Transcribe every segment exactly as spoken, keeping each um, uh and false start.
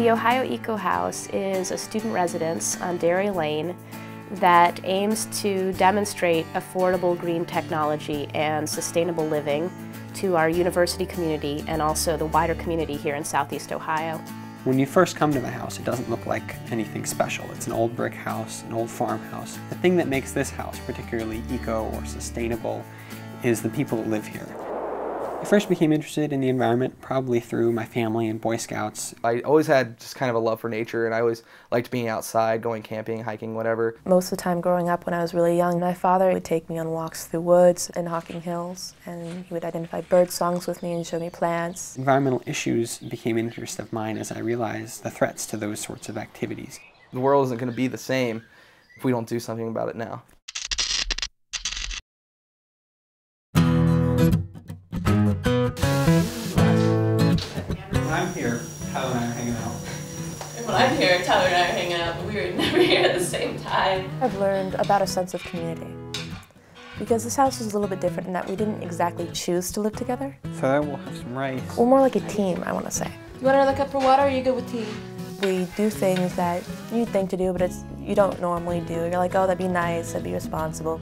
The Ohio Eco House is a student residence on Dairy Lane that aims to demonstrate affordable green technology and sustainable living to our university community and also the wider community here in Southeast Ohio. When you first come to the house, it doesn't look like anything special. It's an old brick house, an old farmhouse. The thing that makes this house particularly eco or sustainable is the people that live here. I first became interested in the environment probably through my family and Boy Scouts. I always had just kind of a love for nature, and I always liked being outside, going camping, hiking, whatever. Most of the time growing up when I was really young, my father would take me on walks through woods in Hocking Hills, and he would identify bird songs with me and show me plants. Environmental issues became an interest of mine as I realized the threats to those sorts of activities. The world isn't going to be the same if we don't do something about it now. Tyler and I are hanging out. And when I'm here, Tyler and I are hanging out, but we were never here at the same time. I've learned about a sense of community, because this house is a little bit different in that we didn't exactly choose to live together. So we'll have some rice. We're more like a team, I want to say. You want another cup of water, or are you good with tea? We do things that you think to do, but it's you don't normally do. You're like, oh, that'd be nice, that'd be responsible.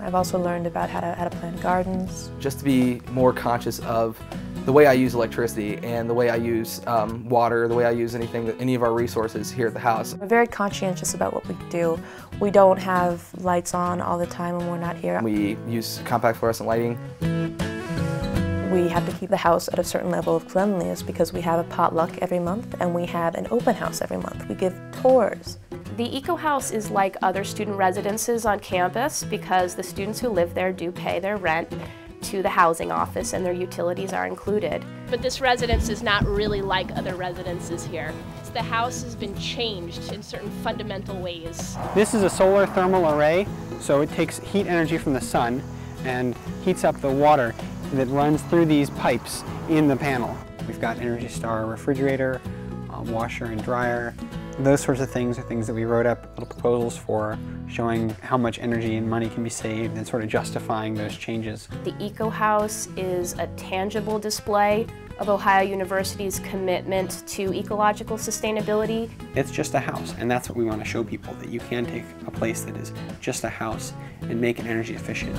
I've also learned about how to, how to plant gardens. Just to be more conscious of the way I use electricity and the way I use um, water, the way I use anything, any of our resources here at the house. We're very conscientious about what we do. We don't have lights on all the time when we're not here. We use compact fluorescent lighting. We have to keep the house at a certain level of cleanliness because we have a potluck every month and we have an open house every month. We give tours. The Eco House is like other student residences on campus because the students who live there do pay their rent to the housing office and their utilities are included. But this residence is not really like other residences here. The house has been changed in certain fundamental ways. This is a solar thermal array, so it takes heat energy from the sun and heats up the water that runs through these pipes in the panel. We've got Energy Star refrigerator, uh, washer and dryer. Those sorts of things are things that we wrote up little proposals for, showing how much energy and money can be saved and sort of justifying those changes. The Eco House is a tangible display of Ohio University's commitment to ecological sustainability. It's just a house, and that's what we want to show people, that you can take a place that is just a house and make it energy efficient.